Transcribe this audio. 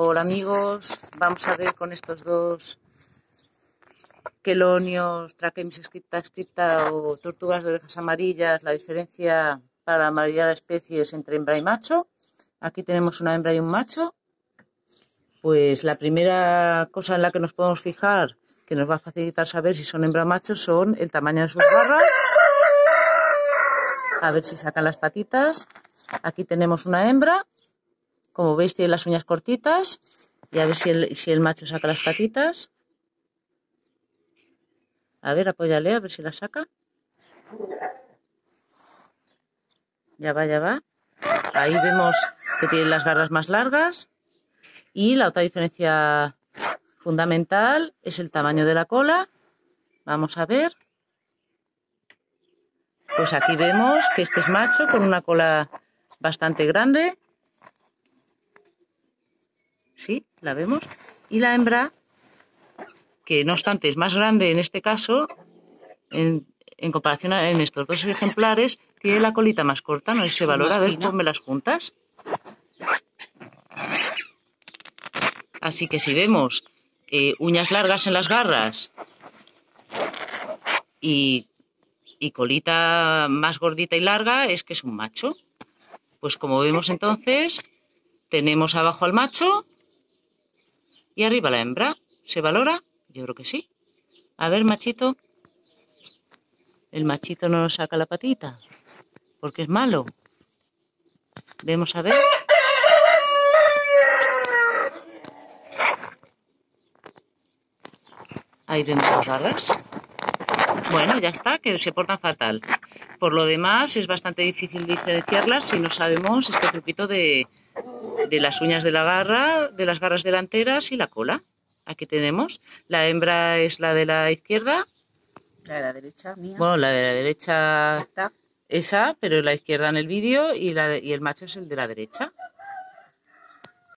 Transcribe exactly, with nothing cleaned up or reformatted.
Hola amigos, vamos a ver con estos dos quelonios, trachemys scripta, scripta o tortugas de orejas amarillas, la diferencia para la mayoría de especies entre hembra y macho. Aquí tenemos una hembra y un macho. Pues la primera cosa en la que nos podemos fijar, que nos va a facilitar saber si son hembra o macho, son el tamaño de sus garras. A ver si sacan las patitas. Aquí tenemos una hembra. Como veis, tiene las uñas cortitas, y a ver si el, si el macho saca las patitas. A ver, apóyale, a ver si las saca. Ya va, ya va. Ahí vemos que tiene las garras más largas. Y la otra diferencia fundamental es el tamaño de la cola. Vamos a ver. Pues aquí vemos que este es macho con una cola bastante grande. Sí, la vemos. Y la hembra, que no obstante es más grande en este caso, en, en comparación a en estos dos ejemplares, tiene la colita más corta, no sé si se valora. A ver, ponme las juntas. Así que si vemos eh, uñas largas en las garras y, y colita más gordita y larga, es que es un macho. Pues como vemos entonces, tenemos abajo al macho y arriba la hembra. ¿Se valora? Yo creo que sí. A ver, machito. El machito no nos saca la patita porque es malo. Vemos a ver. Ahí vemos las garras. Bueno, ya está, que se portan fatal. Por lo demás, es bastante difícil diferenciarlas si no sabemos este truquito de... de las uñas de la garra, de las garras delanteras y la cola. Aquí tenemos. La hembra es la de la izquierda. La de la derecha, mía. Bueno, la de la derecha, esta. Esa, pero la izquierda en el vídeo, y, la de, y el macho es el de la derecha.